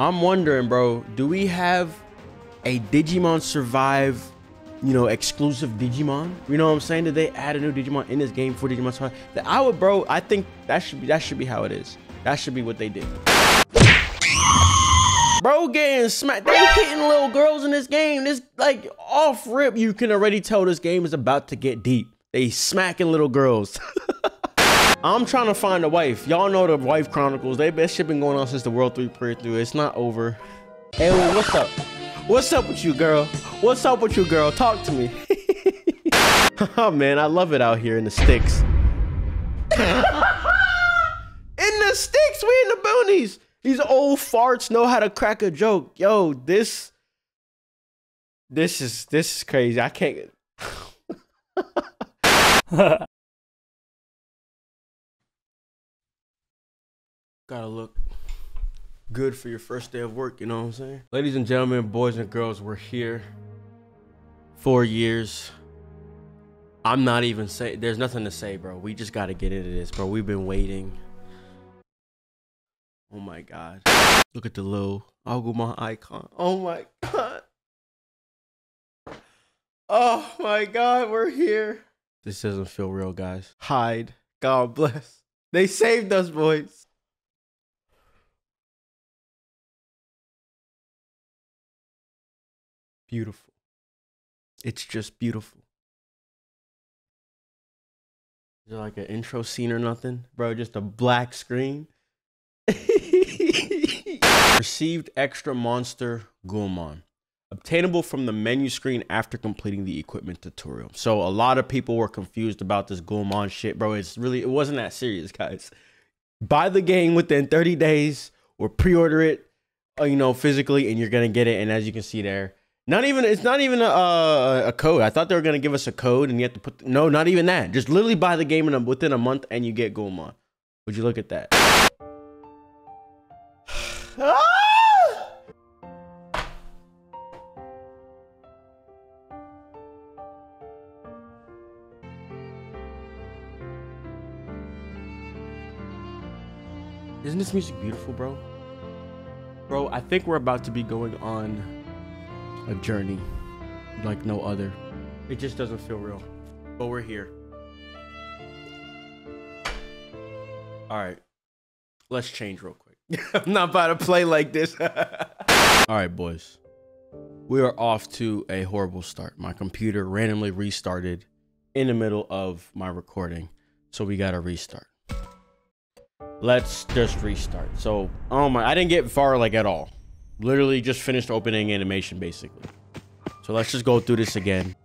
I'm wondering, bro, do we have a Digimon Survive, you know, exclusive Digimon? You know what I'm saying? Did they add a new Digimon in this game for Digimon Survive? I would, bro, I think that should be how it is. That should be what they did. Bro getting smacked. They hitting little girls in this game. This, like, off rip, you can already tell this game is about to get deep. They smacking little girls. I'm trying to find a wife. Y'all know the wife chronicles. That shit been going on since the World 3 playthrough. It's not over. Hey, what's up? What's up with you, girl? What's up with you, girl? Talk to me. Oh, man, I love it out here in the sticks. In the sticks, we in the boonies. These old farts know how to crack a joke. Yo, this is crazy. I can't. Gotta look good for your first day of work, you know what I'm saying? Ladies and gentlemen, boys and girls, we're here. 4 years. I'm not even saying, there's nothing to say, bro. We just gotta get into this, bro. We've been waiting. Oh my God. Look at the little Agumon icon. Oh my God. Oh my God, we're here. This doesn't feel real, guys. Hide. God bless. They saved us, boys. Beautiful. It's just beautiful. Is there like an intro scene or nothing? Bro, just a black screen. Received extra monster Ghoulmon, obtainable from the menu screen after completing the equipment tutorial. So a lot of people were confused about this Ghoulmon shit, bro. It's really, it wasn't that serious, guys. Buy the game within 30 days or pre-order it, you know, physically, and you're gonna get it. And as you can see there, not even, it's not even a code. I thought they were gonna give us a code and you have to put, no, not even that. Just literally buy the game within a month and you get Ghoulmon. Would you look at that? Ah! Isn't this music beautiful, bro? Bro, I think we're about to be going on a journey like no other. It just doesn't feel real, but we're here. All right, let's change real quick. I'm not about to play like this. All right, boys. We are off to a horrible start. My computer randomly restarted in the middle of my recording. So we got to restart. Let's just restart. So, oh my, I didn't get far like at all. Literally just finished opening animation basically. So let's just go through this again.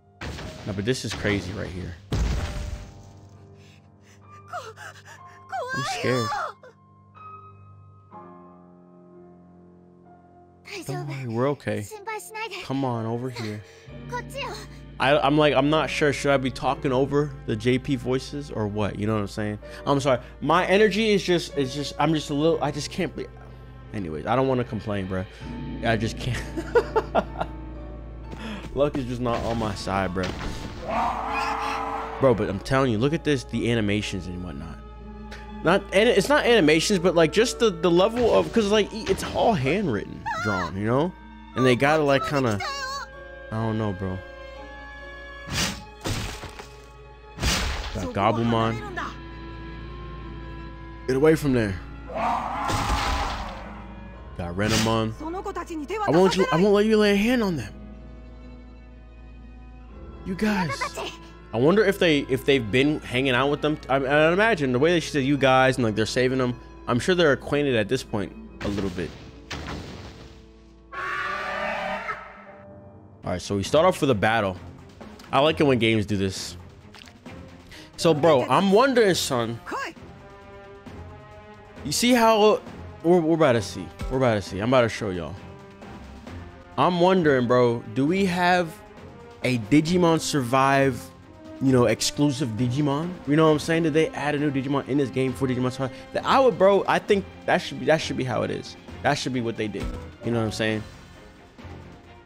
No, but this is crazy right here. I'm scared. Don't worry, we're okay. Come on over here. I'm like, I'm not sure. Should I be talking over the JP voices or what? You know what I'm saying? I'm sorry. My energy is just, it's just, I'm just a little, I just can't be. Anyways, I don't want to complain, bro. I just can't. Luck is just not on my side, bro. Bro, but I'm telling you, look at this, the animations and whatnot. And it's not animations, but like just the level of, because like it's all handwritten, drawn, you know, and they gotta like kind of, I don't know, bro. Got Gobblemon. Get away from there. Got Renamon. I won't let you lay a hand on them. You guys. I wonder if they've been hanging out with them. I imagine the way they said you guys and like they're saving them. I'm sure they're acquainted at this point a little bit. All right, so we start off with a battle. I like it when games do this. So, bro, I'm wondering, son. You see how we're about to see. We're about to see. I'm about to show y'all. I'm wondering, bro, do we have a Digimon Survive, you know, exclusive Digimon? You know what I'm saying? Did they add a new Digimon in this game for Digimon Survive? I would, bro, I think that should be how it is. That should be what they did. You know what I'm saying?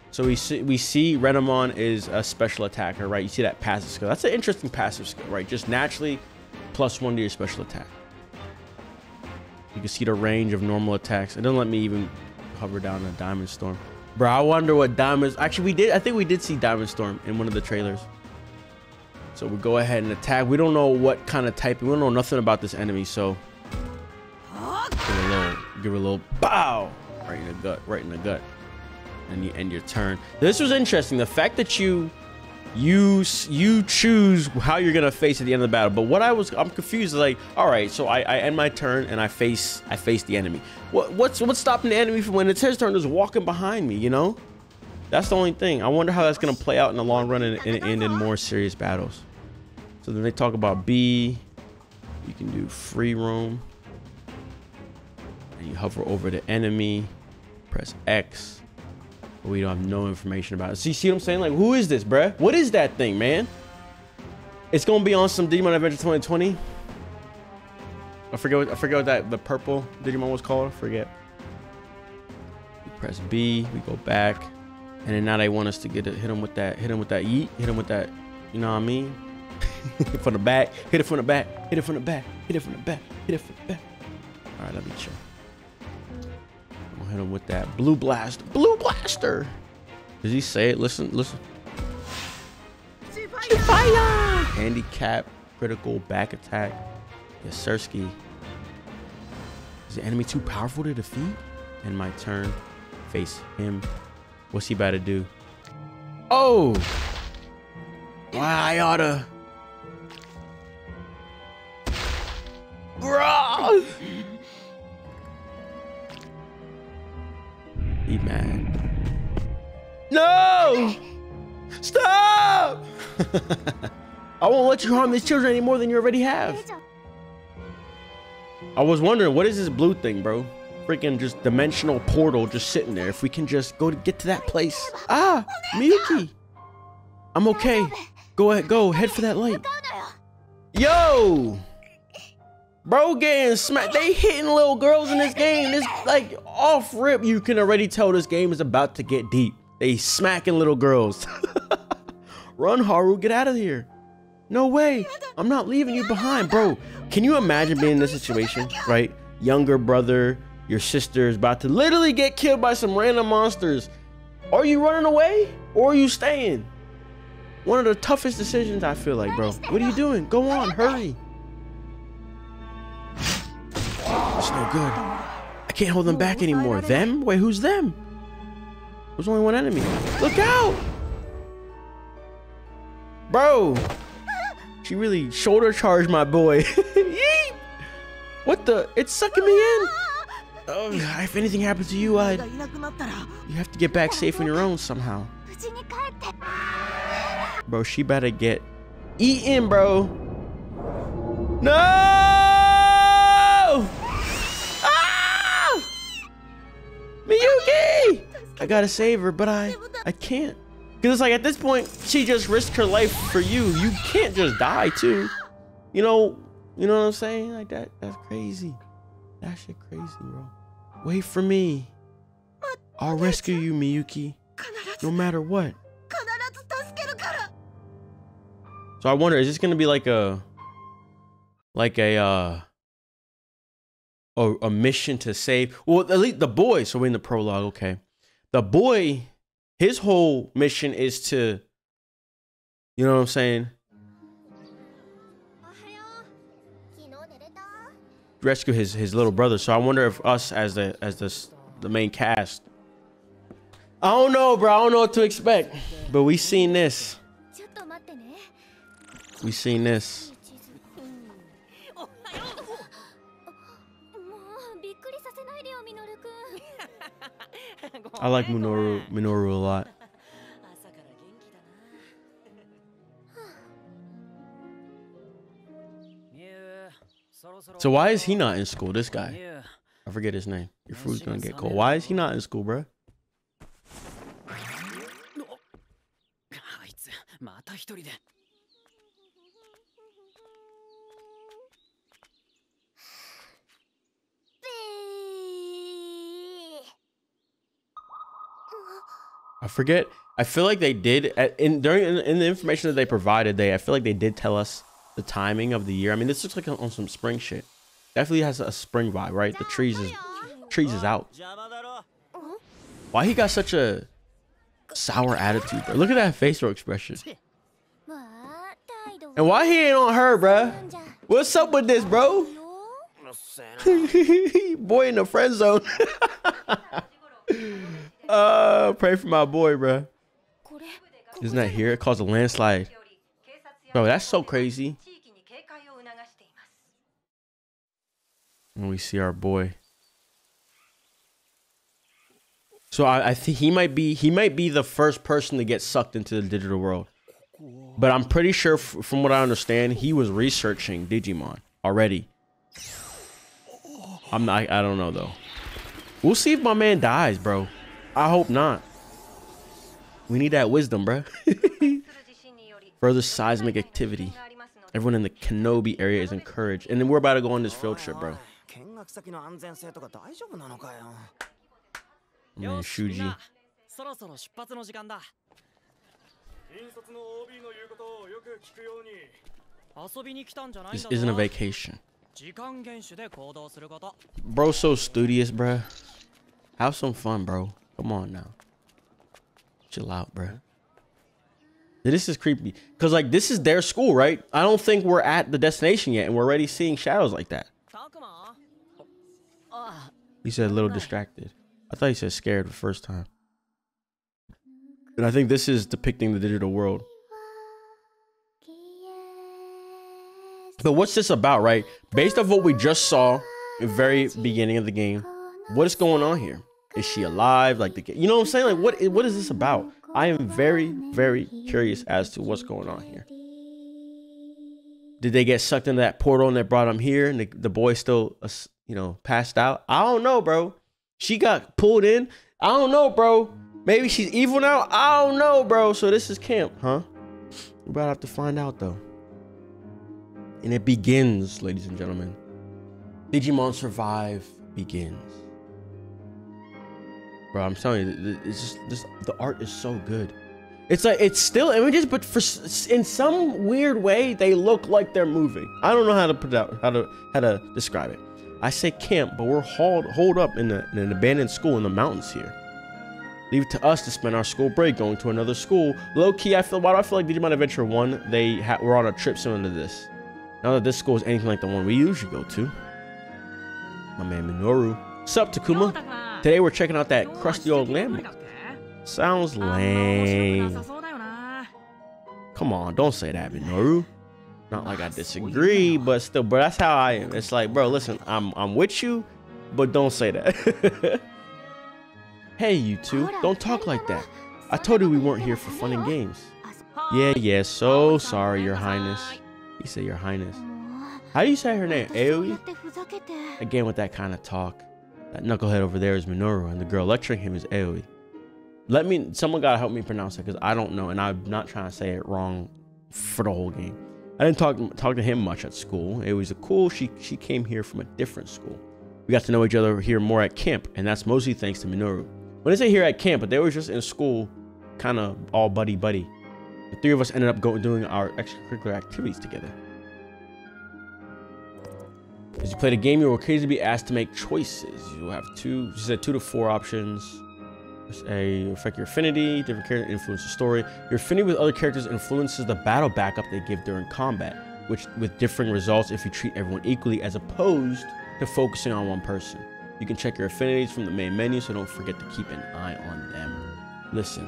So we see Renamon is a special attacker, right? You see that passive skill. That's an interesting passive skill, right? Just naturally +1 to your special attack. You can see the range of normal attacks. It doesn't let me even hover down a Diamond Storm. Bro, I wonder what Diamond... Actually, we did... I think we did see Diamond Storm in one of the trailers. So we go ahead and attack. We don't know what kind of type. We don't know nothing about this enemy, so... Give her a little bow! Right in the gut. Right in the gut. And you end your turn. This was interesting. The fact that you choose how you're gonna face at the end of the battle. But what I'm confused. Like, all right, so I end my turn and I face the enemy. What's stopping the enemy from when it's his turn? Just walking behind me, you know? That's the only thing. I wonder how that's gonna play out in the long run and in more serious battles. So then they talk about B. You can do free roam. And you hover over the enemy. Press X. We don't have no information about it. See what I'm saying? Like, who is this, bruh? What is that thing, man? It's gonna be on some Digimon Adventure 2020. I forget what that the purple Digimon was called. I forget. We press B, we go back, and then now they want us to get it. Hit him with that yeet. Hit him with that. You know what I mean? From the back. Hit it from the back. Hit it from the back. Hit it from the back. Hit it from the back. All right, let me chill. Hit him with that blue blaster. Does he say it? Listen. Fire! Handicap, critical, back attack. Yes, Sirski. Is the enemy too powerful to defeat? And my turn, face him. What's he about to do? Oh! Wow, I oughta. Bruh! He mad. No! Stop! I won't let you harm these children any more than you already have. I was wondering, what is this blue thing, bro? Freaking just dimensional portal just sitting there. If we can just go to get to that place. Ah, Miyuki. I'm okay. Go ahead, go. Head for that light. Yo! Bro getting smacked. They hitting little girls in this game. This, like, off rip, you can already tell this game is about to get deep. They smacking little girls. Run, Haru, get out of here. No way. I'm not leaving you behind, bro. Can you imagine being in this situation, right? Younger brother, your sister is about to literally get killed by some random monsters. Are you running away or are you staying? One of the toughest decisions, I feel like, bro. What are you doing? Go on, hurry. It's no good. I can't hold them back anymore. Them? Wait, who's them? There's only one enemy. Look out! Bro! She really shoulder charged my boy. What the? It's sucking me in! Oh, if anything happens to you, you have to get back safe on your own somehow. Bro, she better get eaten, bro. No! Miyuki! I gotta save her, but I can't. Because it's like, at this point, she just risked her life for you. You can't just die, too. You know what I'm saying? Like, that's crazy. That shit crazy, bro. Wait for me. I'll rescue you, Miyuki. No matter what. So I wonder, is this gonna be like a mission to save? Well, at least the boy. So we're in the prologue. Okay. The boy, his whole mission is to, you know what I'm saying? Rescue his little brother. So I wonder if us as the main cast, I don't know, bro. I don't know what to expect, but we seen this. We seen this. I like Minoru a lot. So why is he not in school? This guy, I forget his name. Your food's gonna get cold. Why is he not in school, bro? I forget. I feel like they did in the information that they provided. I feel like they did tell us the timing of the year. I mean, this looks like on some spring shit. Definitely has a spring vibe, right? The trees is out. Why he got such a sour attitude, bro? Look at that facial expression. And why he ain't on her, bro? What's up with this, bro? Boy in the friend zone. Pray for my boy, bro. Isn't that here? It caused a landslide. Bro, that's so crazy. And we see our boy. So I think he might be the first person to get sucked into the digital world. But I'm pretty sure, from what I understand, he was researching Digimon already. I don't know though. We'll see if my man dies, bro. I hope not. We need that wisdom, bro. Further seismic activity. Everyone in the Kenobi area is encouraged. And then we're about to go on this field trip, bro. Man, Shuji. This isn't a vacation. Bro, so studious, bro. Have some fun, bro. Come on now. Chill out, bro. This is creepy. Because, like, this is their school, right? I don't think we're at the destination yet, and we're already seeing shadows like that. He said a little distracted. I thought he said scared the first time. And I think this is depicting the digital world. But what's this about, right? Based off what we just saw in the very beginning of the game, what is going on here? Is she alive? Like, you know what I'm saying? Like, what is this about? I am very, very curious as to what's going on here. Did they get sucked into that portal and that brought them here? And the boy still, you know, passed out? I don't know, bro. She got pulled in. I don't know, bro. Maybe she's evil now. I don't know, bro. So this is camp, huh? We're about to have to find out, though. And it begins, ladies and gentlemen. Digimon Survive begins. Bro, I'm telling you, it's just the art is so good. It's like it's still images, but in some weird way they look like they're moving. I don't know how to put out how to describe it. I say camp, but we're holed up in an abandoned school in the mountains here. Leave it to us to spend our school break going to another school. Low key, why do I feel like Digimon Adventure 1? They were on a trip similar to this. Now that this school is anything like the one we usually go to. My man Minoru. Sup, Takuma? Today we're checking out that crusty old landmark. Sounds lame. Come on, don't say that, Minoru. Not like I disagree, but still, bro, that's how I am. It's like, bro, listen, I'm with you, but don't say that. Hey, you two, don't talk like that. I told you we weren't here for fun and games. Yeah, so sorry, Your Highness. He said Your Highness. How do you say her name? Aoi? Again, with that kind of talk. That knucklehead over there is Minoru, and the girl lecturing him is Aoi. Someone gotta help me pronounce it, because I don't know, and I'm not trying to say it wrong for the whole game. I didn't talk to him much at school. It was cool. She came here from a different school. We got to know each other here more at camp, and that's mostly thanks to Minoru. When I say here at camp, but they were just in school, kind of all buddy-buddy. The three of us ended up doing our extracurricular activities together. As you play the game, you will occasionally be asked to make choices. You'll have two to four options. Affect your affinity, different characters influence the story. Your affinity with other characters influences the battle backup they give during combat, with differing results if you treat everyone equally as opposed to focusing on one person. You can check your affinities from the main menu, so don't forget to keep an eye on them. Listen,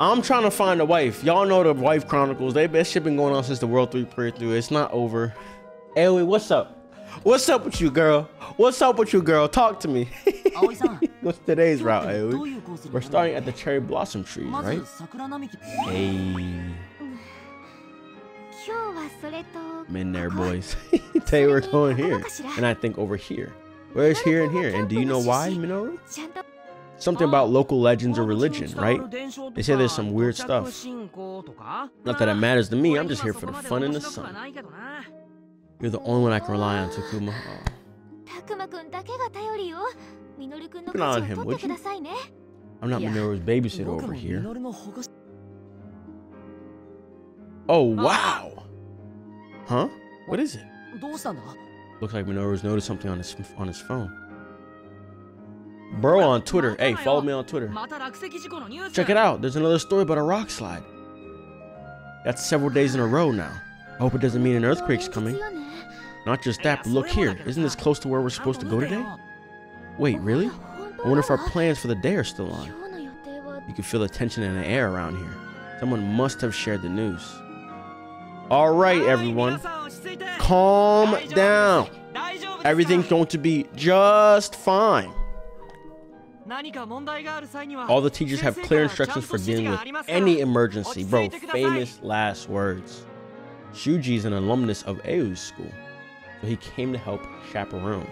I'm trying to find a wife. Y'all know the wife chronicles. That shit been going on since the World 3 playthrough. It's not over. Aoi, what's up? What's up with you, girl? What's up with you, girl? Talk to me. What's today's route, Aoi? We're starting at the cherry blossom trees, right? Hey. I'm in there, boys. Today we're going here. And I think over here. Where is here and here? And do you know why, Minoru? Something about local legends or religion, right? They say there's some weird stuff. Not that it matters to me. I'm just here for the fun and the sun. You're the only one I can rely on, Takuma. Oh. Look on him, would you? I'm not Minoru's babysitter over here. Oh, wow! Huh? What is it? Looks like Minoru's noticed something on his phone. Bro on Twitter. Hey, follow me on Twitter. Check it out. There's another story about a rock slide. That's several days in a row now. I hope it doesn't mean an earthquake's coming. Not just that, but look here. Isn't this close to where we're supposed to go today? Wait, really? I wonder if our plans for the day are still on. You can feel the tension in the air around here. Someone must have shared the news. All right, everyone. Calm down. Everything's going to be just fine. All the teachers have clear instructions for dealing with any emergency. Bro, famous last words. Shuji is an alumnus of Aoi's school, so he came to help chaperone.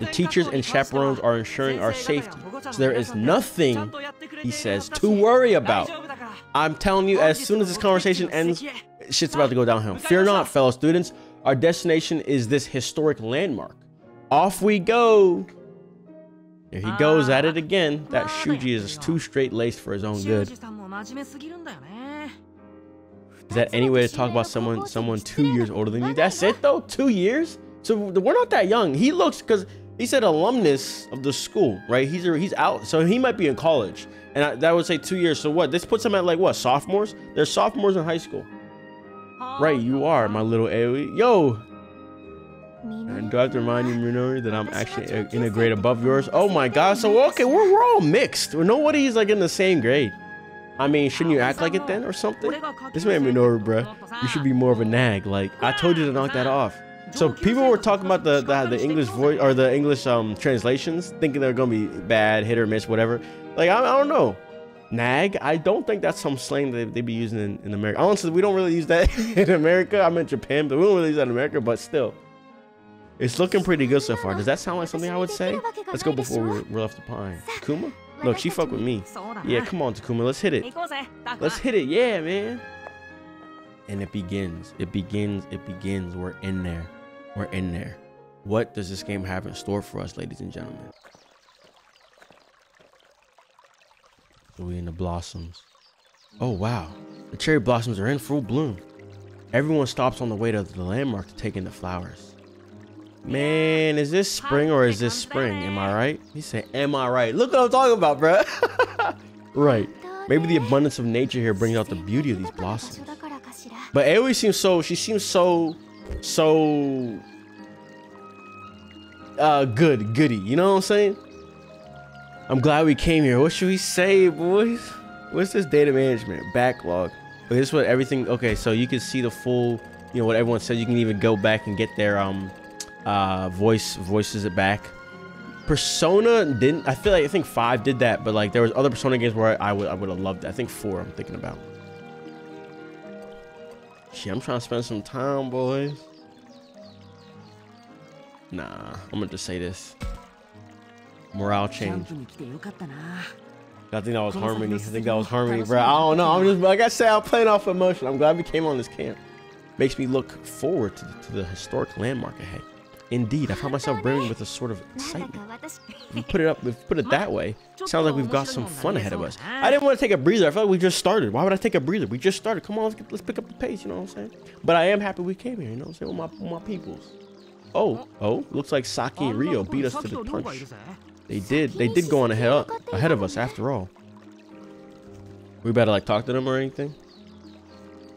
The teachers and chaperones are ensuring our safety, so there is nothing, he says, to worry about. I'm telling you, as soon as this conversation ends, shit's about to go downhill. Fear not, fellow students. Our destination is this historic landmark. Off we go. There he goes at it again. That Shuji is too straight-laced for his own good. Is that any way to talk about someone 2 years older than you? That's it, though? 2 years? So we're not that young. He looks, because he said alumnus of the school, right? He's out, so he might be in college. And that would say 2 years. So what? This puts him at like what? Sophomores? They're sophomores in high school. Right, you are, my little Aoi. Yo! And do I have to remind you, Minoru, that I'm actually in a grade above yours? Oh my god, so okay, we're all mixed. Nobody's like in the same grade. I mean, shouldn't you act like it then or something? This man Minoru, bruh, you should be more of a nag. Like, I told you to knock that off. So people were talking about the English voice or the English translations, thinking they're gonna be bad, hit or miss, whatever. Like, I don't know. Nag? I don't think that's some slang that they'd be using in America. Honestly, we don't really use that in America. I'm in Japan, but we don't really use that in America, but still. It's looking pretty good so far. Does that sound like something I would say? Let's go before we're left behind. Takuma? Look, she fuck with me. Yeah, come on, Takuma. Let's hit it. Let's hit it. Yeah, man. And it begins. It begins. It begins. We're in there. We're in there. What does this game have in store for us, ladies and gentlemen? So we in the blossoms. Oh, wow. The cherry blossoms are in full bloom. Everyone stops on the way to the landmark to take in the flowers. Man, is this spring or is this spring? Am I right? He said, am I right? Look what I'm talking about, bro. Right. Maybe the abundance of nature here brings out the beauty of these blossoms. But Aoi seems so, she seems so goody. You know what I'm saying? I'm glad we came here. What should we say, boys? What's this data management? Backlog. But this is what everything, okay, so you can see the full, you know, what everyone said. You can even go back and get their, voices it back. Persona didn't. I feel like I think 5 did that, but like there was other Persona games where I would have loved that. I think 4. I'm thinking about. Shit, I'm trying to spend some time, boys. Nah, I'm gonna just say this. Morale change. I think that was Harmony. I think that was Harmony, bro. I don't know. I'm just like I said. I'm playing off emotion. I'm glad we came on this camp. Makes me look forward to the historic landmark ahead. Indeed, I found myself brimming with a sort of excitement. If you put it that way, sounds like we've got some fun ahead of us. I didn't want to take a breather. I felt like we just started. Why would I take a breather? We just started. Come on, let's pick up the pace, you know what I'm saying? But I am happy we came here, you know what I'm saying, with my peoples. Oh, looks like Saki and Ryo beat us to the punch. They did go on ahead of us after all. We better like talk to them or anything?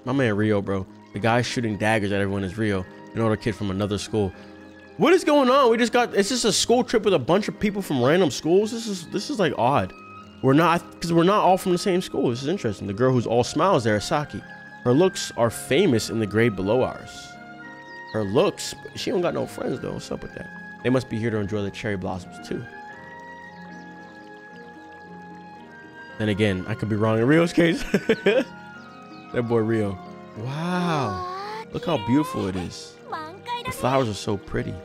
My man Ryo, bro. The guy shooting daggers at everyone is Ryo, an older kid from another school. What is going on? It's just a school trip with a bunch of people from random schools. This is like odd. Because we're not all from the same school. This is interesting. The girl who's all smiles there is Saki. Her looks are famous in the grade below ours. Her looks, she don't got no friends though. What's up with that? They must be here to enjoy the cherry blossoms too. Then again, I could be wrong in Ryo's case. That boy Ryo. Wow, look how beautiful it is. The flowers are so pretty.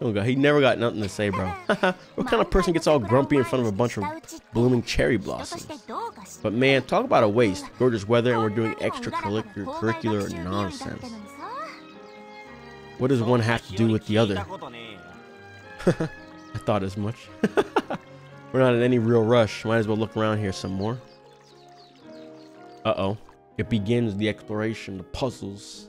Oh god, he never got nothing to say, bro. What kind of person gets all grumpy in front of a bunch of blooming cherry blossoms? But man, talk about a waste. Gorgeous weather and we're doing extracurricular nonsense. What does one have to do with the other? I thought as much. We're not in any real rush. Might as well look around here some more. Uh-oh. It begins the exploration, the puzzles.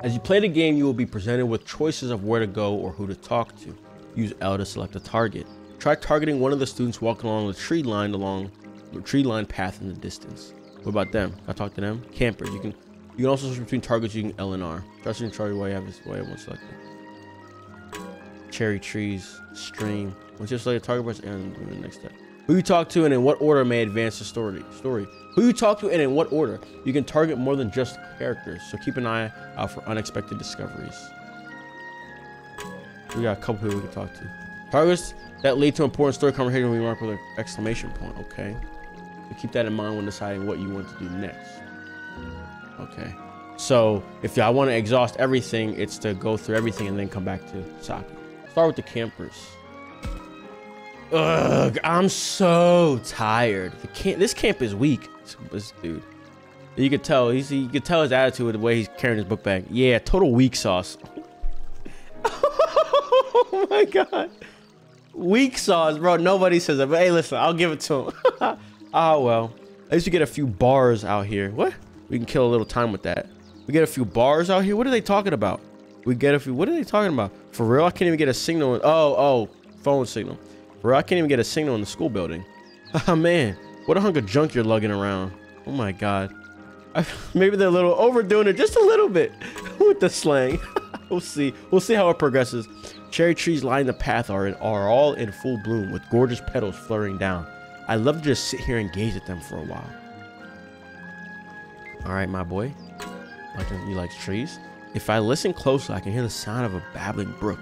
As you play the game, you will be presented with choices of where to go or who to talk to. Use L to select a target. Try targeting one of the students walking along the tree line path in the distance. What about them? Can I talk to them? Camper. You can also switch between targets using L and R. Trust and charge while you have this way one selected. Cherry trees. Stream. Once you select a target press and do the next step. Who you talk to and in what order may advance the story. Who you talk to and in what order. You can target more than just characters, so keep an eye out for unexpected discoveries. We got a couple people we can talk to. Targets that lead to important story conversation will be marked with an exclamation point. Okay. So keep that in mind when deciding what you want to do next. Okay. So if I want to exhaust everything, it's to go through everything and then come back to Saki. Start with the campers. Ugh, I'm so tired. This camp is weak. This dude, you could tell. You could tell his attitude with the way he's carrying his book bag. Yeah, total weak sauce. Oh my god, weak sauce, bro. Nobody says that, but hey, listen, I'll give it to him. Oh well, at least we get a few bars out here. What? We can kill a little time with that. We get a few bars out here. What are they talking about? We get a few. What are they talking about? For real, I can't even get a signal. Oh, phone signal. Bro, I can't even get a signal in the school building. Ah, man, what a hunk of junk you're lugging around. Oh my god. Maybe they're a little overdoing it just a little bit with the slang. We'll see. We'll see how it progresses. Cherry trees lining the path are all in full bloom with gorgeous petals fluttering down. I love to just sit here and gaze at them for a while. All right, my boy. You like trees? If I listen closely, I can hear the sound of a babbling brook.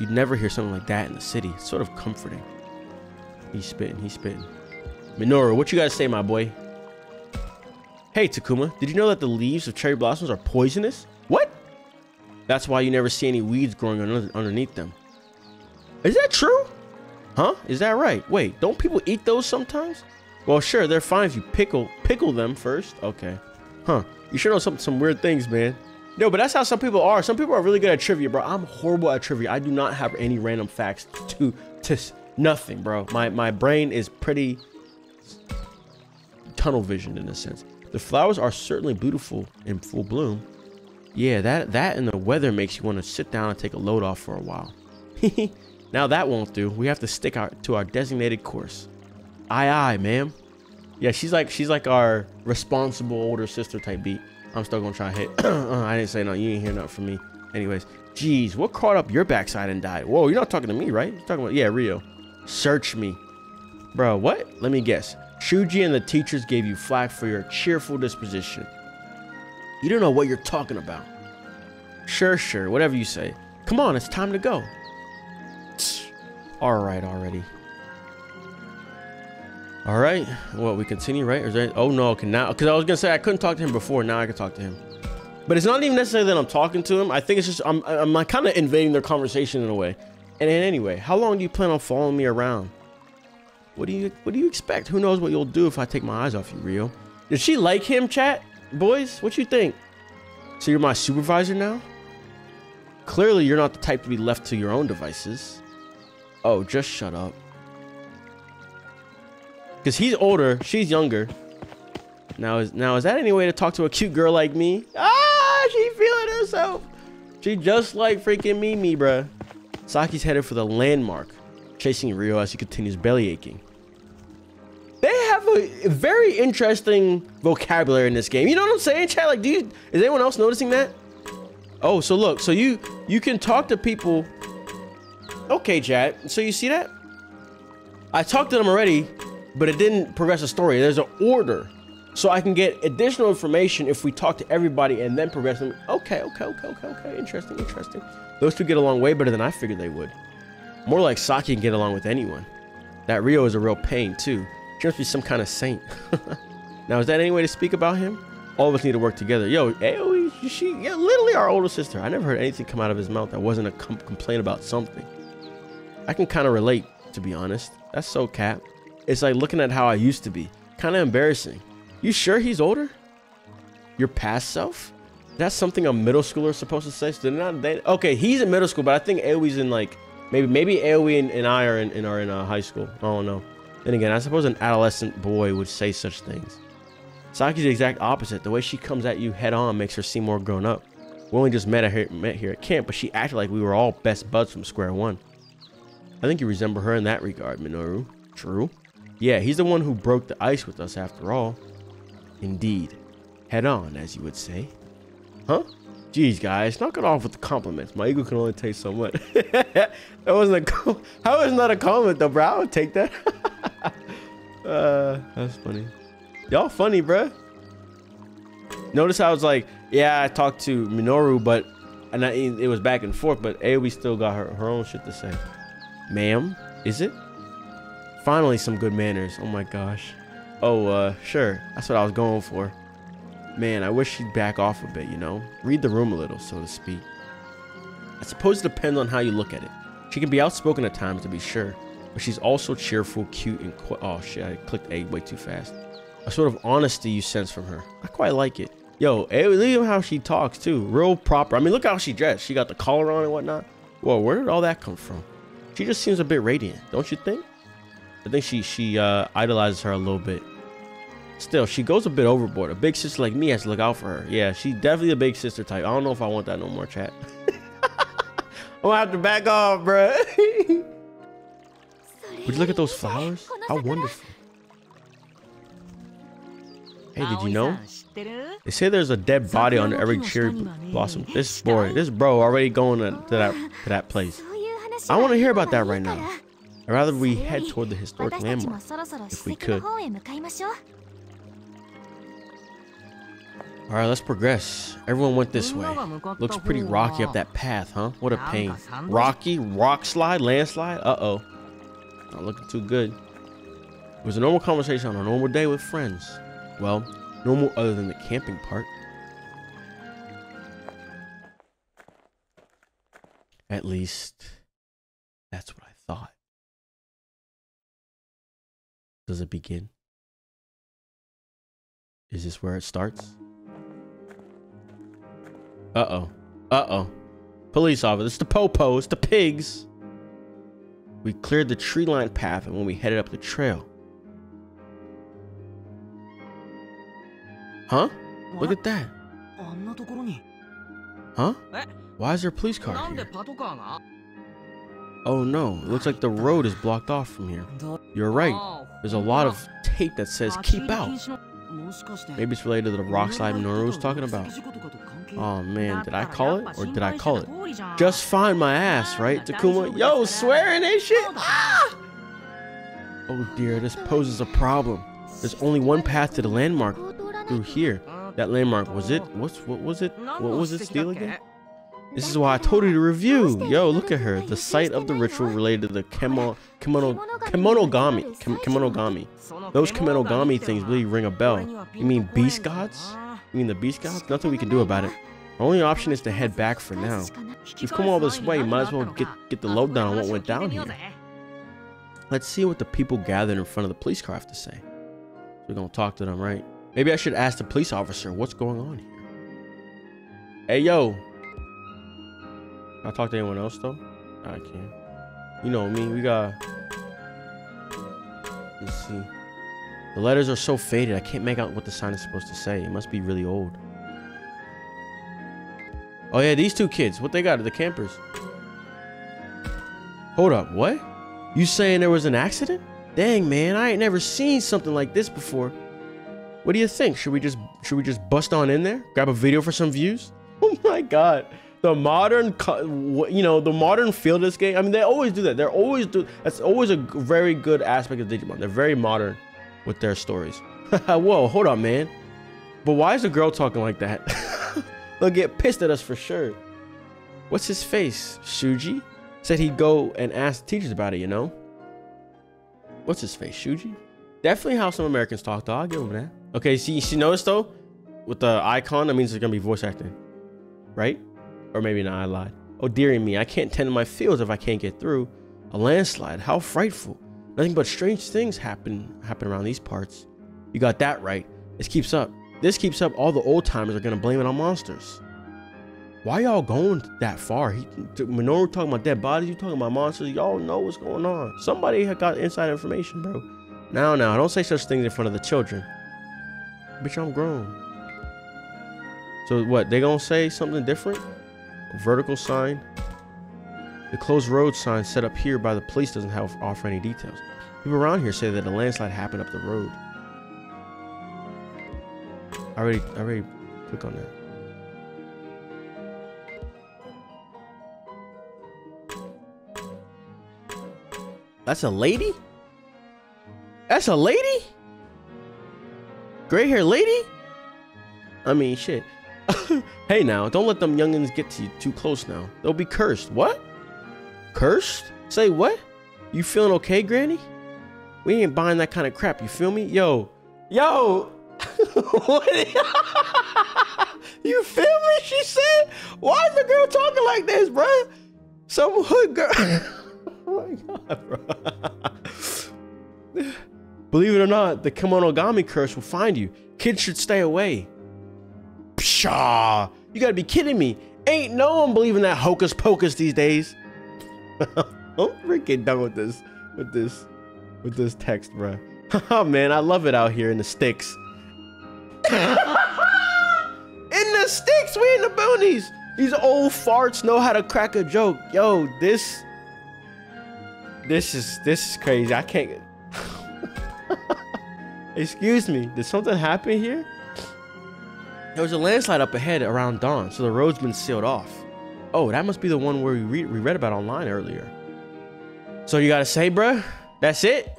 You'd never hear something like that in the city. It's sort of comforting. He's spitting, he's spitting. Minoru, what you gotta say, my boy? Hey, Takuma, did you know that the leaves of cherry blossoms are poisonous? What? That's why you never see any weeds growing underneath them. Is that true? Huh? Is that right? Wait, don't people eat those sometimes? Well, sure, they're fine if you pickle them first. Okay. Huh. You sure know some weird things, man. No, but that's how some people are. Some people are really good at trivia, bro. I'm horrible at trivia. I do not have any random facts to nothing, bro. My brain is pretty tunnel visioned in a sense. The flowers are certainly beautiful in full bloom. Yeah, that and the weather makes you want to sit down and take a load off for a while. Now that won't do. We have to stick to our designated course. Aye, ma'am. Yeah, she's like our responsible older sister type beat. I'm still gonna try and hit. I didn't say no. You ain't hear nothing from me. Anyways, jeez, what crawled up your backside and died? Whoa, you're not talking to me, right? You're talking about, yeah, Ryo. Search me, bro. What? Let me guess. Shuji and the teachers gave you flack for your cheerful disposition. You don't know what you're talking about. Sure, whatever you say. Come on, it's time to go. All right, already. All right, well, we continue, right? Is there, oh no, okay, now, because I was gonna say I couldn't talk to him before, now I can talk to him. But it's not even necessarily that I'm talking to him. I think it's just I'm like kind of invading their conversation in a way. And anyway, how long do you plan on following me around? What do you expect? Who knows what you'll do if I take my eyes off you, Ryo? Did she like him, chat? Boys, what you think? So you're my supervisor now? Clearly, you're not the type to be left to your own devices. Oh, just shut up. Because he's older, she's younger. Now is that any way to talk to a cute girl like me? Ah, she feeling herself. She just like freaking Mimi, bruh. Saki's headed for the landmark, chasing Ryo as he continues belly aching. They have a very interesting vocabulary in this game. You know what I'm saying, chat? Like, is anyone else noticing that? Oh, so look, so you can talk to people. Okay, chat. So you see that? I talked to them already. But it didn't progress the story. There's an order. So I can get additional information if we talk to everybody and then progress them. Okay. Interesting. Those two get along way better than I figured they would. More like Saki can get along with anyone. That Ryo is a real pain, too. She must be some kind of saint. Now, is that any way to speak about him? All of us need to work together. Yo, Aoi, yeah, literally our older sister. I never heard anything come out of his mouth that wasn't a complaint about something. I can kind of relate, to be honest. That's so cap. It's like looking at how I used to be. Kind of embarrassing. You sure he's older? Your past self? That's something a middle schooler is supposed to say. So okay, he's in middle school, but I think Aoi's in like... Maybe Aoi and I are in high school. I don't know. Then again, I suppose an adolescent boy would say such things. Saki's the exact opposite. The way she comes at you head on makes her seem more grown up. We only just met here at camp, but she acted like we were all best buds from square one. I think you resemble her in that regard, Minoru. True. Yeah, he's the one who broke the ice with us after all. Indeed. Head on, as you would say. Huh? Jeez, guys, knock it off with the compliments. My ego can only take so much. That wasn't a... How is not a comment, though, bro? I would take that. That's funny. Y'all funny, bruh. Notice I was like, yeah, I talked to Minoru, but... And it was back and forth, but Aoi still got her own shit to say. Ma'am? Is it? Finally, some good manners. Oh, my gosh. Oh, sure. That's what I was going for. Man, I wish she'd back off a bit, you know? Read the room a little, so to speak. I suppose it depends on how you look at it. She can be outspoken at times, to be sure. But she's also cheerful, cute, and oh, shit, I clicked A way too fast. A sort of honesty you sense from her. I quite like it. Yo, hey, look at how she talks, too. Real proper. I mean, look how she dressed. She got the collar on and whatnot. Whoa, where did all that come from? She just seems a bit radiant, don't you think? I think she idolizes her a little bit. Still, she goes a bit overboard. A big sister like me has to look out for her. Yeah, she's definitely a big sister type. I don't know if I want that no more, chat. I'm gonna have to back off, bruh. Would you look at those flowers? How wonderful. Hey, did you know? They say there's a dead body under every cherry blossom. This boy, this bro already going to that place. I want to hear about that right now. I'd rather we head toward the historic landmark, if we could. Alright, let's progress. Everyone went this way. Looks pretty rocky up that path, huh? What a pain. Rocky? Rock slide? Landslide? Uh-oh. Not looking too good. It was a normal conversation on a normal day with friends. Well, normal other than the camping part. At least, that's what I thought. Does it begin? Is this where it starts? Uh-oh. Uh-oh. Police officer. It's the po-po. It's the pigs. We cleared the tree-lined path, and when we headed up the trail. Huh? Look at that. Huh? Why is there a police car here? Oh no, it looks like the road is blocked off from here. You're right. There's a lot of tape that says, keep out. Maybe it's related to the rock slide Minoru was talking about. Oh man, did I call it? Or did I call it? Just fine my ass, right, Takuma? Yo, swearing ain't shit! Ah! Oh dear, this poses a problem. There's only one path to the landmark through here. That landmark, was it? What was it? What was it steal again? This is why I told you to review. Yo, look at her. The site of the ritual related to the Kemonogami. Those Kemonogami things really ring a bell. You mean beast gods? You mean the beast gods? Nothing we can do about it. Our only option is to head back for now. We've come all this way. Might as well get the lowdown on what went down here. Let's see what the people gathered in front of the police car have to say. We're gonna talk to them, right? Maybe I should ask the police officer what's going on here. Hey, yo. I talk to anyone else though? I can't. You know me, we got... Let's see. The letters are so faded, I can't make out what the sign is supposed to say. It must be really old. Oh yeah, these two kids. What they got? The campers. Hold up, what? You saying there was an accident? Dang man, I ain't never seen something like this before. What do you think? Should we just bust on in there? Grab a video for some views? Oh my god. The modern, you know, the modern feel of this game. I mean, they always do that. They're always do. That's always a very good aspect of Digimon. They're very modern with their stories. Whoa, hold on, man. But why is the girl talking like that? They'll get pissed at us for sure. What's his face? Shuji said he'd go and ask teachers about it. You know. What's his face? Shuji. Definitely how some Americans talk. Though I'll give him that. Okay, see, she noticed though, with the icon, that means it's gonna be voice acting, right? Or maybe not, I lied. Oh, dearie me, I can't tend to my fields if I can't get through. A landslide, how frightful. Nothing but strange things happen around these parts. You got that right. This keeps up, all the old timers are gonna blame it on monsters. Why y'all going that far? Minoru talking about dead bodies, you talking about monsters, y'all know what's going on. Somebody had got inside information, bro. Now, don't say such things in front of the children. Bitch, I'm grown. So what, they gonna say something different? A vertical sign. The closed road sign set up here by the police doesn't offer any details. People around here say that a landslide happened up the road. I already click on that. That's a lady? That's a lady? Gray hair lady? I mean, shit. Hey now, don't let them youngins get to you too close now. They'll be cursed. What? Cursed? Say what? You feeling okay, Granny? We ain't buying that kind of crap, you feel me? Yo. Yo. You feel me? She said, why is the girl talking like this, bruh? Some hood girl. Oh my God, bro. Believe it or not, the Kemonogami curse will find you. Kids should stay away. Pshaw! You gotta be kidding me. Ain't no one believing that hocus pocus these days. I'm freaking done with this. With this text, bro. Oh man, I love it out here in the sticks. In the sticks, we in the boonies. These old farts know how to crack a joke. Yo, this is crazy. I can't. Excuse me. Did something happen here? There was a landslide up ahead around dawn, so the road's been sealed off. Oh, that must be the one where we read about online earlier. So you gotta say, bruh? That's it?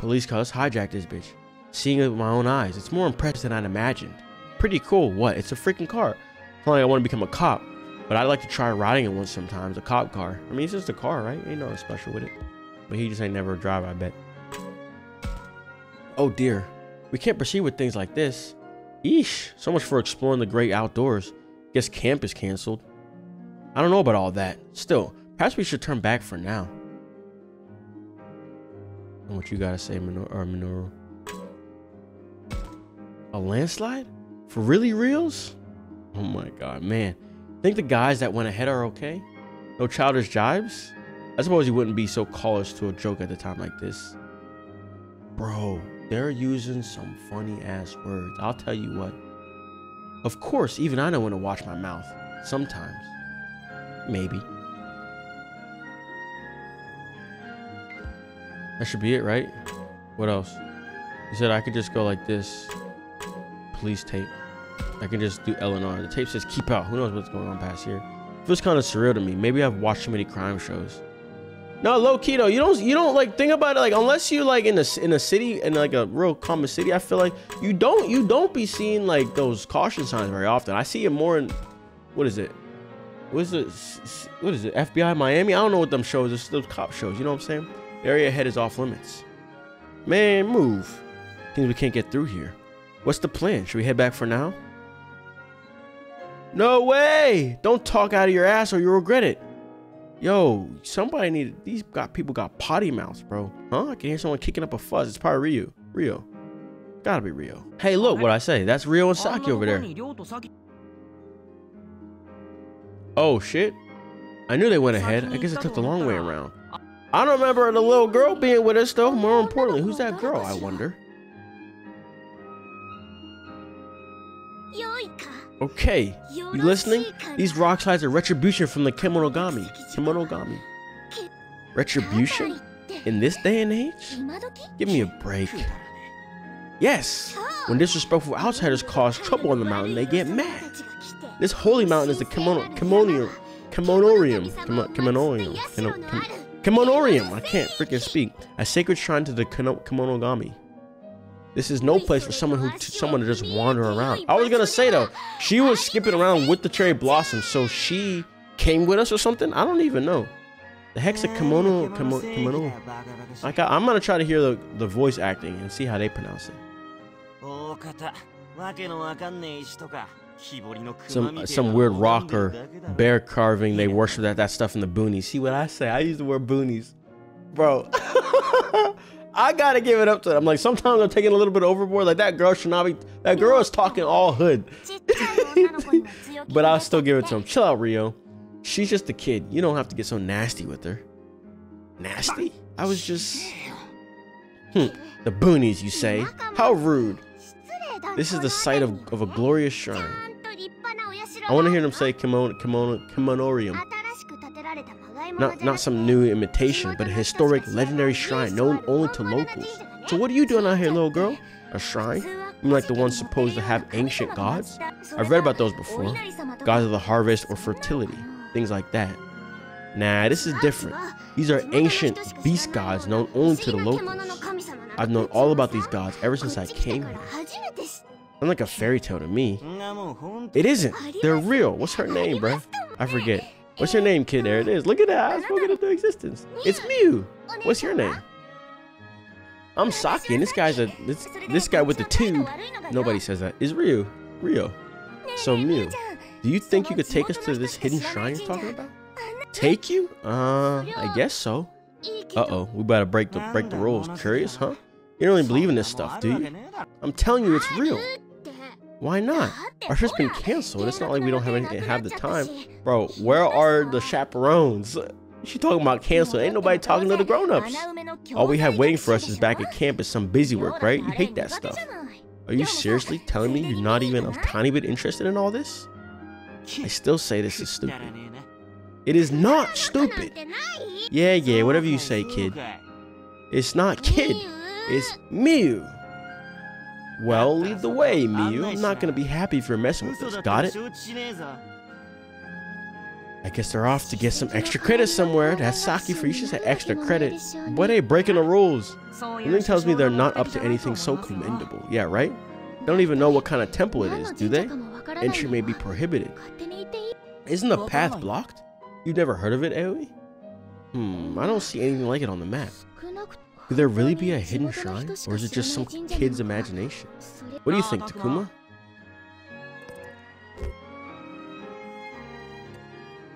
Police cars hijacked this bitch. Seeing it with my own eyes, it's more impressive than I'd imagined. Pretty cool. What? It's a freaking car. It's not like I want to become a cop. But I'd like to try riding it once sometimes, a cop car. I mean, it's just a car, right? Ain't nothing special with it. But he just ain't never drive, I bet. Oh dear. We can't proceed with things like this. Eesh. So much for exploring the great outdoors. Guess camp is canceled. I don't know about all that. Still, perhaps we should turn back for now. And what you gotta say, Minoru? A landslide? For really reals? Oh my God, man. Think the guys that went ahead are okay? No childish jibes? I suppose you wouldn't be so callous to a joke at a time like this. Bro, they're using some funny ass words. I'll tell you what. Of course, even I know when to watch my mouth. Sometimes. Maybe. That should be it, right? What else? He said I could just go like this. Police tape. I can just do L&R. The tape says keep out. Who knows what's going on past here? It feels kind of surreal to me. Maybe I've watched too many crime shows. No, low key though. You don't like think about it, like unless you like in a city, in like a real common city. I feel like you don't be seeing like those caution signs very often. I see it more in what is it? FBI Miami? I don't know what them shows. It's those cop shows. You know what I'm saying? The area ahead is off limits. Man, move. Seems we can't get through here. What's the plan? Should we head back for now? No way! Don't talk out of your ass or you'll regret it. Yo, somebody needed these. People got potty mouths, bro. Huh? I can hear someone kicking up a fuzz. It's probably Ryo. Gotta be Ryo. Hey, look what I say. That's Ryo and Saki over there. Oh shit! I knew they went ahead. I guess it took the long way around. I don't remember the little girl being with us though. More importantly, who's that girl? I wonder. Okay, you listening? These rock slides are retribution from the Kemonogami. Retribution? In this day and age? Give me a break. Yes! When disrespectful outsiders cause trouble on the mountain, they get mad. This holy mountain is the Kemonorium. I can't freaking speak. A sacred shrine to the Kemonogami. This is no place for someone to just wander around. I was gonna say though, she was skipping around with the cherry blossom, so she came with us or something. I don't even know. The heck's a kimono. I'm gonna try to hear the voice acting and see how they pronounce it. Some weird rocker bear carving. They worship that stuff in the boonies. See what I say? I use the word boonies, bro. I gotta give it up to them. I'm like, sometimes I'm taking a little bit overboard. Like that girl should not be. That girl is talking all hood. But I'll still give it to him. Chill out, Ryo. She's just a kid. You don't have to get so nasty with her. Nasty? I was just. Hm, the boonies, you say? How rude. This is the site of a glorious shrine. I want to hear them say Kemonorium. Not some new imitation, but a historic, legendary shrine known only to locals. So what are you doing out here, little girl? A shrine? You mean like the ones supposed to have ancient gods? I've read about those before. Gods of the harvest or fertility, things like that. Nah, this is different. These are ancient beast gods known only to the locals. I've known all about these gods ever since I came here. Sounds like a fairy tale to me. It isn't. They're real. What's her name, bruh? I forget. What's your name, kid? There it is. Look at that. I spoke it into existence. It's Miu. What's your name? I'm Saki, and this guy's a this guy with the tube. Nobody says that. Is Ryo. So Miu, do you think you could take us to this hidden shrine you're talking about? Take you? I guess so. Uh-oh, we better break the rules. Curious, huh? You don't really believe in this stuff, do you? I'm telling you, it's real. Why not? Our trip's been canceled. It's not like we don't have the time. Bro, where are the chaperones? She talking about canceled. Ain't nobody talking to the grown-ups. All we have waiting for us is back at camp is some busy work, right? You hate that stuff. Are you seriously telling me you're not even a tiny bit interested in all this? I still say this is stupid. It is not stupid. Yeah, whatever you say, kid. It's not kid. It's Miu. Well, lead the way, Miu. I'm not gonna be happy if you're messing with us. Got it? I guess they're off to get some extra credit somewhere. That's Saki for you. She said extra credit. Boy, they breaking the rules. Something tells me they're not up to anything so commendable. Yeah, right? They don't even know what kind of temple it is, do they? Entry may be prohibited. Isn't the path blocked? You've never heard of it, Aoi? I don't see anything like it on the map. Could there really be a hidden shrine? Or is it just some kid's imagination? What do you think, Takuma?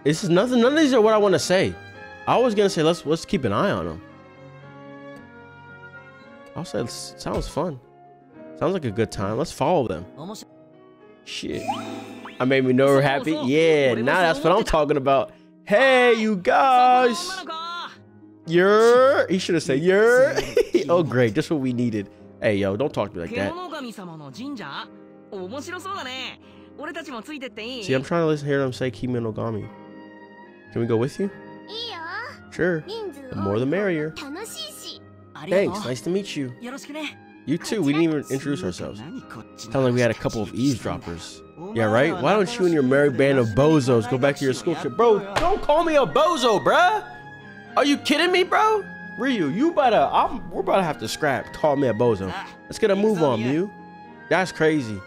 This is nothing. None of these are what I want to say. I was going to say, let's keep an eye on them. Also, it sounds fun. Sounds like a good time. Let's follow them. Shit. I made Minoru happy. Yeah, now that's what I'm talking about. Hey, you guys. You're... He should have said, you're... Oh, great. Just what we needed. Hey, yo, don't talk to me like that. See, I'm trying to listen here to him say Kemonogami. Can we go with you? Sure. The more the merrier. Thanks, nice to meet you. You too, we didn't even introduce ourselves. Sounds like we had a couple of eavesdroppers. Yeah, right? Why don't you and your merry band of bozos go back to your school trip? Bro, don't call me a bozo, bruh! Are you kidding me, bro? Ryu, you better... we're about to have to scrap. Call me a bozo. Let's get a move on, Miu. That's crazy.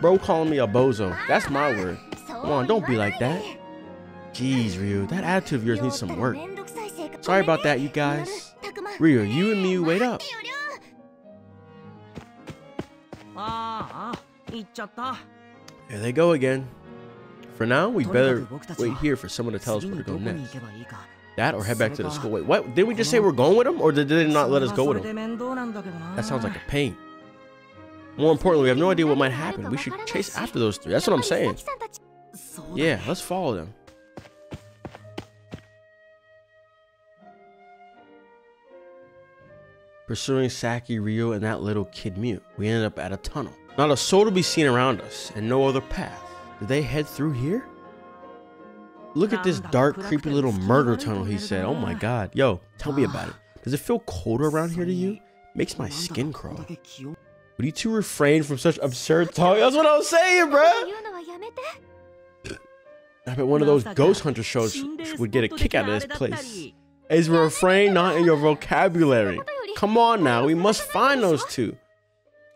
Bro calling me a bozo. That's my word. Come on, don't be like that. Jeez, Ryu, that attitude of yours needs some work. Sorry about that, you guys. Ryu, you and Miu, wait up. Here they go again. For now, we better wait here for someone to tell us where to go next. That or head back to the school. Wait, what? Did we just say we're going with them? Or did they not let us go with them? That sounds like a pain. More importantly, we have no idea what might happen. We should chase after those three. That's what I'm saying. Yeah, let's follow them. Pursuing Saki, Ryo, and that little kid Miu, we ended up at a tunnel. Not a soul to be seen around us, and no other path. Did they head through here? Look at this dark, creepy little murder tunnel, he said. Oh my god. Yo, tell me about it. Does it feel colder around here to you? Makes my skin crawl. Would you two refrain from such absurd talk? That's what I was saying, bruh! I bet one of those ghost hunter shows would get a kick out of this place. Is refrain not in your vocabulary? Come on now, we must find those two.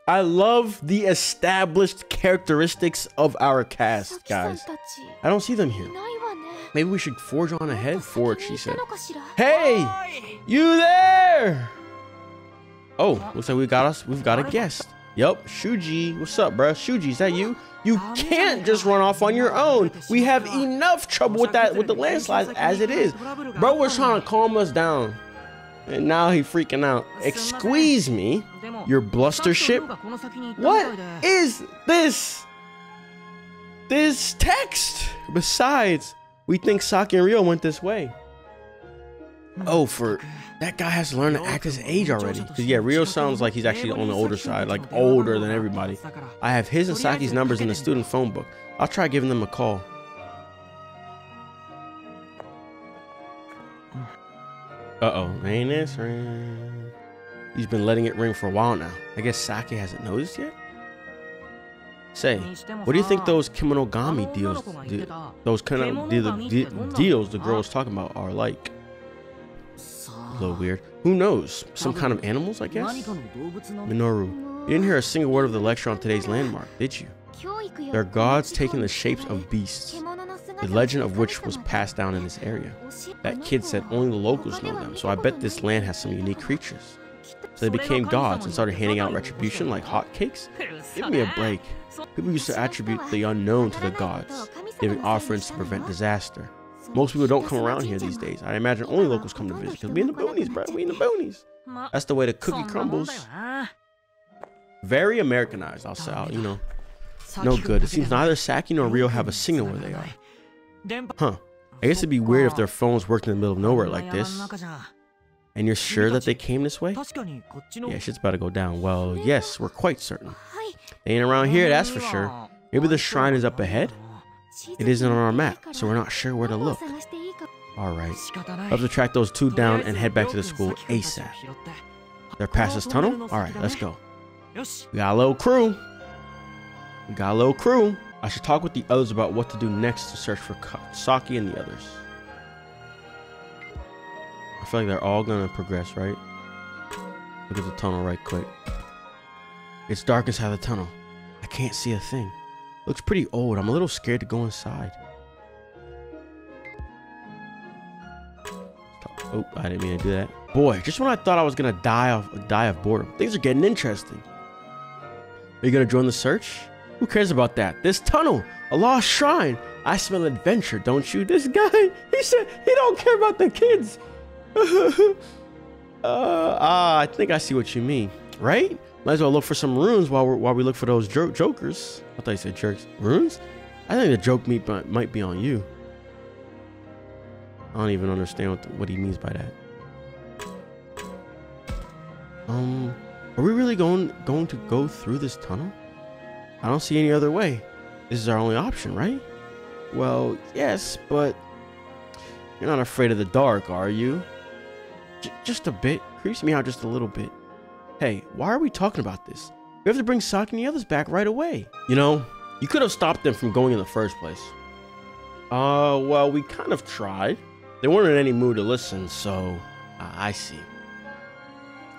I love the established characteristics of our cast, guys. I don't see them here. Maybe we should forge on ahead. Forge, she said. Hey! You there! Oh, looks like we've got a guest. Yup, Shuji. What's up, bruh? Shuji, is that you? You can't just run off on your own. We have enough trouble with the landslides as it is. Bro was trying to calm us down. And now he freaking out. Excuse me? Your bluster ship? What is this? This text? Besides, we think Saki and Ryo went this way. Oh, for That guy has to learn to act his age already. Cause yeah, Ryo sounds like he's actually on the older side, like older than everybody. I have his and Saki's numbers in the student phone book. I'll try giving them a call. Uh-oh, ain't answering. He's been letting it ring for a while now. I guess Saki hasn't noticed yet? Say, what do you think those Kemonogami deals, the girl's talking about are like? A little weird. Who knows? Some kind of animals, I guess? Minoru, you didn't hear a single word of the lecture on today's landmark, did you? They're gods taking the shapes of beasts, the legend of which was passed down in this area. That kid said only the locals know them, so I bet this land has some unique creatures. So they became gods and started handing out retribution like hotcakes? Give me a break. People used to attribute the unknown to the gods, giving offerings to prevent disaster. Most people don't come around here these days. I imagine only locals come to visit because we in the boonies, bro. We in the boonies. That's the way the cookie crumbles. Very Americanized, I'll say, you know. No good. It seems neither Saki nor Ryo have a signal where they are. Huh. I guess it'd be weird if their phones worked in the middle of nowhere like this. And you're sure that they came this way? Yeah, shit's about to go down. Well, yes, we're quite certain. They ain't around here, that's for sure. Maybe the shrine is up ahead? It isn't on our map, so we're not sure where to look. Alright. I'll have to track those two down and head back to the school ASAP. They're past this tunnel? Alright, let's go. We got a little crew. I should talk with the others about what to do next to search for Saki and the others. I feel like they're all gonna progress, right? Look at the tunnel right quick. It's dark inside the tunnel. I can't see a thing. Looks pretty old. I'm a little scared to go inside. Oh, I didn't mean to do that. Boy, just when I thought I was gonna die of boredom, things are getting interesting. Are you gonna join the search? Who cares about that? This tunnel, a lost shrine. I smell adventure, don't you? This guy, he said he don't care about the kids. I think I see what you mean, right? Might as well look for some runes while we look for those jokers. I thought you said jerks. Runes? I think the joke meat might be on you. I don't even understand what he means by that. Are we really going to go through this tunnel? I don't see any other way. This is our only option, right? Well, yes, but you're not afraid of the dark, are you? Just a bit. Creeps me out just a little bit. Hey, why are we talking about this? We have to bring Saki and the others back right away. You know, you could have stopped them from going in the first place. Well, we kind of tried. They weren't in any mood to listen, so I see.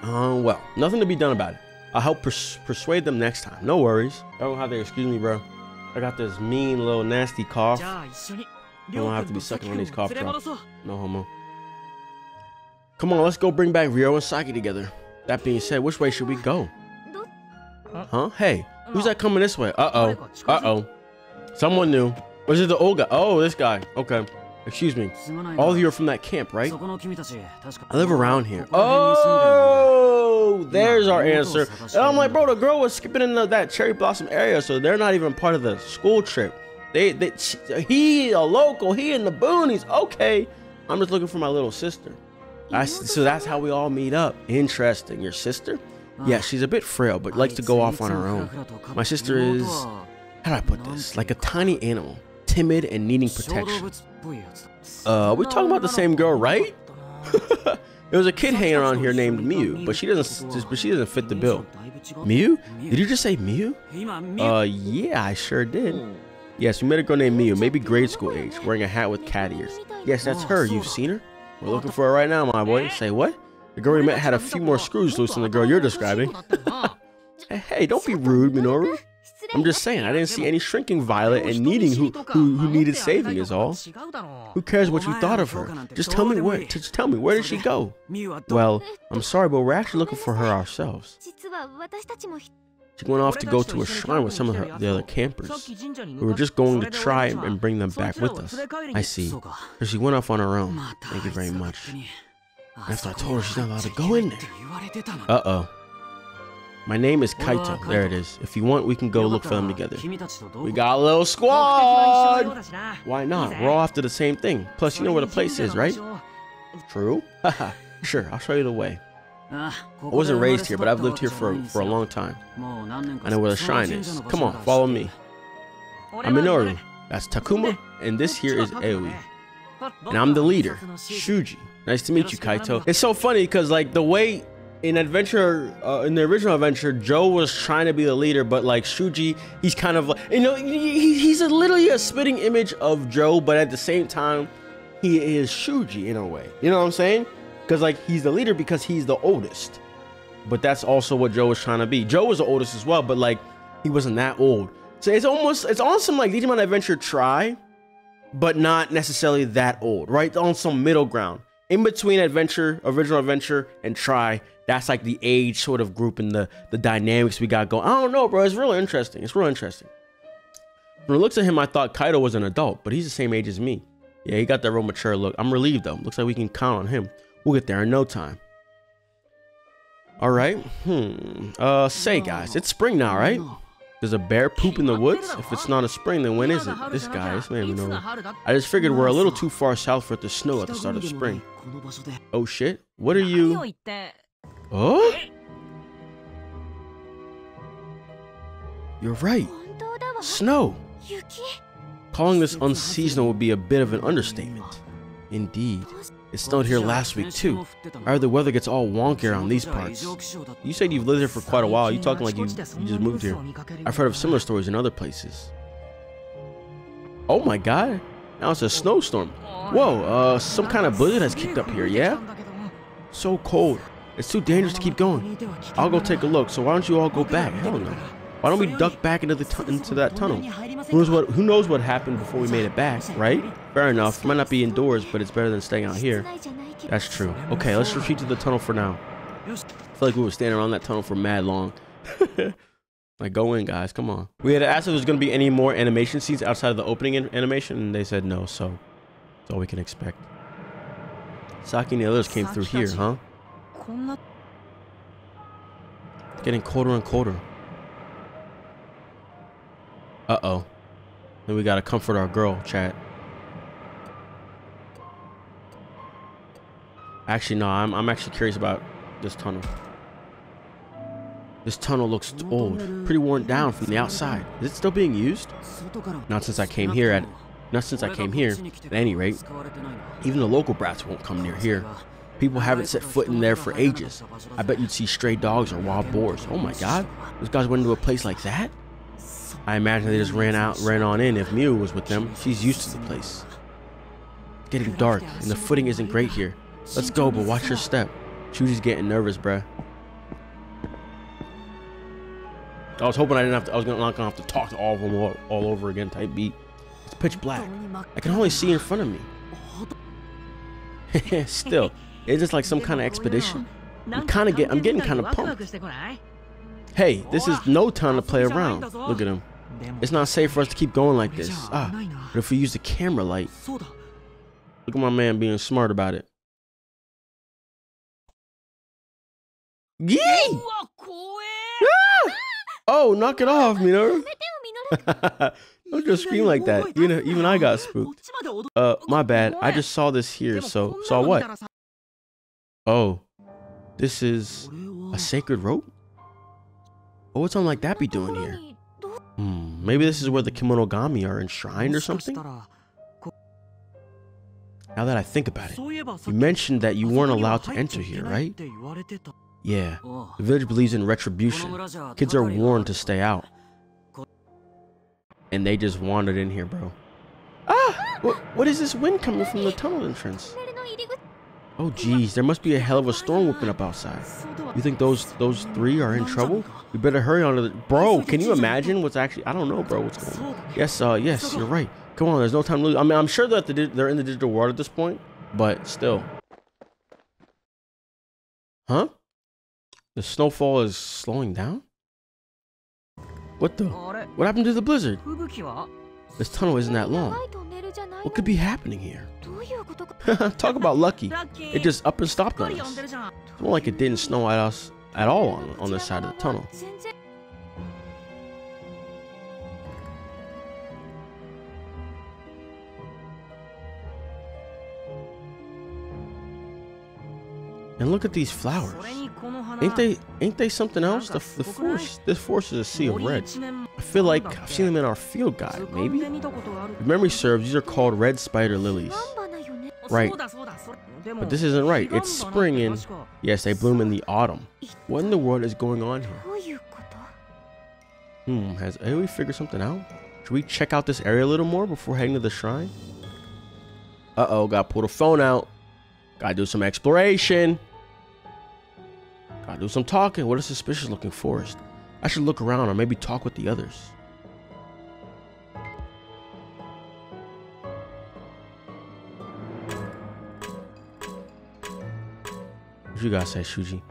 Well, nothing to be done about it. I'll help persuade them next time. No worries. I don't have to excuse me, bro. I got this mean little nasty cough. I don't have to be sucking on these cough drops. No homo. Come on, let's go bring back Ryo and Saki together. That being said, which way should we go? Huh? Hey, who's that coming this way? Uh-oh. Uh-oh. Someone new. Was it the old guy? Oh, this guy. Okay. Excuse me. All of you are from that camp, right? I live around here. Oh, there's our answer. And I'm like, bro, the girl was skipping in that cherry blossom area, so they're not even part of the school trip. He a local. He in the boonies. Okay. I'm just looking for my little sister. So that's how we all meet up. Interesting. Your sister? Yeah, she's a bit frail, but likes to go off on her own. My sister is, how do I put this? Like a tiny animal, timid and needing protection. We're talking about the same girl, right? There was a kid hanging around here named Miu, but she doesn't fit the bill. Miu? Did you just say Miu? Yeah, I sure did. Yes, we met a girl named Miu, maybe grade school age, wearing a hat with cat ears. Yes, that's her. You've seen her? We're looking for her right now, my boy. Say what? The girl we met had a few more screws loose than the girl you're describing. Hey, don't be rude, Minoru. I'm just saying, I didn't see any shrinking violet and needing who needed saving is all. Who cares what you thought of her? Just tell me where did she go? Well, I'm sorry, but we're actually looking for her ourselves. She went off to go to a shrine with some of the other campers. We were just going to try and bring them back with us. I see. So she went off on her own. Thank you very much. After I told her she's not allowed to go in there. Uh-oh. My name is Kaito. There it is. If you want, we can go look for them together. We got a little squad! Why not? We're all after the same thing. Plus, you know where the place is, right? True? Haha. Sure, I'll show you the way. I wasn't raised here, but I've lived here for a long time. I know where the shrine is. Come on, follow me. I'm Minoru. That's Takuma, and this here is Aoi. And I'm the leader, Shuji. Nice to meet you, Kaito. It's so funny because, like, the way in the original adventure, Joe was trying to be the leader, but like Shuji, he's kind of like, you know, he's literally a spitting image of Joe, but at the same time, he is Shuji in a way. You know what I'm saying? Because like he's the leader because he's the oldest, but that's also what Joe was trying to be. Joe was the oldest as well, but like he wasn't that old. So it's on some like Digimon Adventure try, but not necessarily that old, right? It's on some middle ground in between adventure, original adventure, and try. That's like the age sort of group and the dynamics we got going. I don't know, bro. It's real interesting. It's real interesting. When I looked at him, I thought Kaito was an adult, but he's the same age as me. Yeah, he got that real mature look. I'm relieved though. Looks like we can count on him. We'll get there in no time. All right. Say guys, it's spring now, right? There's a bear poop in the woods. If it's not a spring, then when is it? This guy, this man, you know. I just figured we're a little too far south for it to snow at the start of spring. Oh shit. What are you? Oh? You're right. Snow. Calling this unseasonal would be a bit of an understatement. Indeed. It snowed here last week too. I heard the weather gets all wonky around these parts. You said you've lived here for quite a while. You're talking like you just moved here. I've heard of similar stories in other places. Oh my god. Now it's a snowstorm. Whoa, some kind of blizzard has kicked up here, yeah? So cold. It's too dangerous to keep going. I'll go take a look, so why don't you all go back? Hell no. Why don't we duck back into that tunnel? Who knows what happened before we made it back, right? Fair enough. Might not be indoors, but it's better than staying out here. That's true. Okay, let's retreat to the tunnel for now. I feel like we were standing around that tunnel for mad long. Like, go in, guys. Come on. We had asked if there was going to be any more animation scenes outside of the opening animation, and they said no, so that's all we can expect. Saki and the others came through here, huh? It's getting colder and colder. Uh-oh. Then we gotta comfort our girl, chat. Actually, no, I'm actually curious about this tunnel. This tunnel looks old, pretty worn down from the outside. Is it still being used? Not since I came here, at any rate. Even the local brats won't come near here. People haven't set foot in there for ages. I bet you'd see stray dogs or wild boars. Oh my god, those guys went into a place like that? I imagine they just ran on in if Miu was with them. She's used to the place. It's getting dark, and the footing isn't great here. Let's go, but watch your step. Shuji's getting nervous, bruh. I was hoping I was not gonna have to talk to all of them all over again, type beat. It's pitch black. I can only see in front of me. Still. Is this like some kind of expedition? I'm getting kind of pumped. Hey, this is no time to play around. Look at him. It's not safe for us to keep going like this. Ah, but if we use the camera light. Look at my man being smart about it. Yee! Ah! Oh, knock it off, Minoru. Don't just scream like that. Even I got spooked. My bad. I just saw this here, so... Saw what? Oh, this is a sacred rope? What would something like that be doing here? Maybe this is where the Kemonogami are enshrined or something? Now that I think about it, you mentioned that you weren't allowed to enter here, right? Yeah, the village believes in retribution. Kids are warned to stay out. And they just wandered in here, bro. Ah! What is this wind coming from the tunnel entrance? Oh geez, there must be a hell of a storm whooping up outside. You think those three are in trouble? We better hurry on to the... Bro, can you imagine what's actually... I don't know, bro, what's going on. Yes, you're right. Come on, there's no time to lose. I mean, I'm sure that they're in the digital world at this point, but still. Huh? The snowfall is slowing down? What happened to the blizzard? This tunnel isn't that long. What could be happening here? Talk about lucky. It just up and stopped on us. It's not like it didn't snow at us at all on this side of the tunnel. And look at these flowers. Ain't they something else? This forest is a sea of reds. I feel like I've seen them in our field guide, maybe? If memory serves, these are called red spider lilies. Right. But this isn't right. It's spring and yes, they bloom in the autumn. What in the world is going on here? Has Aoi figured something out? Should we check out this area a little more before heading to the shrine? Uh-oh, gotta pull the phone out. Gotta do some exploration. Gotta do some talking. What a suspicious looking forest. I should look around or maybe talk with the others. What you guys say, Shuji?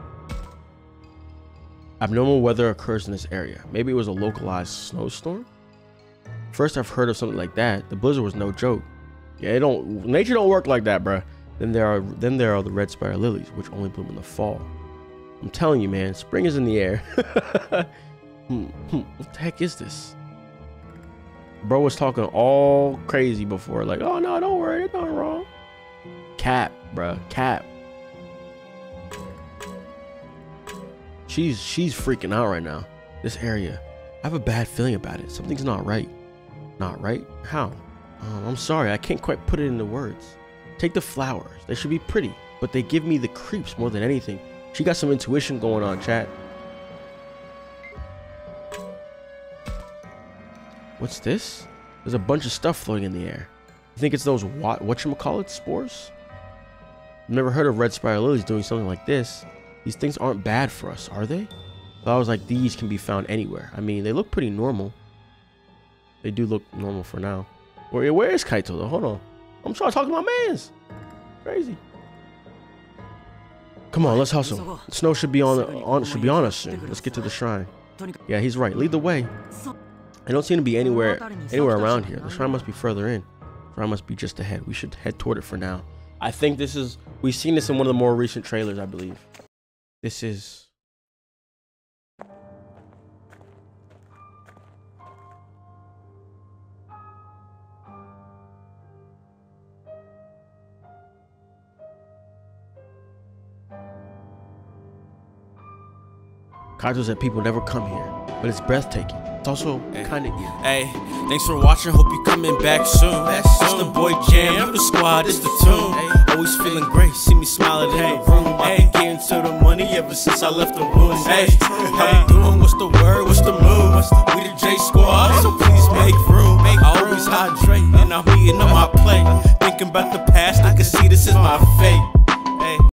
Abnormal weather occurs in this area. Maybe it was a localized snowstorm? First I've heard of something like that. The blizzard was no joke. Yeah, nature don't work like that, bruh. Then there are the red spider lilies, which only bloom in the fall. I'm telling you, man, spring is in the air. What the heck is this? Bro was talking all crazy before, like, oh no, don't worry, it's not wrong. Cap, bruh, cap. She's freaking out right now. This area, I have a bad feeling about it. Something's not right. Not right? How? I'm sorry, I can't quite put it into words. Take the flowers. They should be pretty, but they give me the creeps more than anything. She got some intuition going on, chat. What's this? There's a bunch of stuff floating in the air. You think it's those whatchamacallit spores? I've never heard of red spider lilies doing something like this. These things aren't bad for us, are they? Flowers like these can be found anywhere. I mean, they look pretty normal. They do look normal for now. Where is Kaito though? Hold on. I'm trying to talk to my mans. Crazy. Come on, let's hustle. Snow should be on us soon. Let's get to the shrine. Yeah, he's right. Lead the way. I don't seem to be anywhere around here. The shrine must be further in. The shrine must be just ahead. We should head toward it for now. I think this is. We've seen this in one of the more recent trailers, I believe. This is. Kaito said people never come here, but it's breathtaking. It's also kind of hey, thanks for watching. Hope you coming back soon. It's the boy Jam, I'm the squad, it's the tune. Hey, always feeling great, see me smiling in the room. Hey, getting to the money ever since I left the womb. Hey, how you doing? What's the word? What's the move? We the J Squad, so please make room. I always hydrate and I'm eating on my plate. Thinking about the past, I can see this is my fate.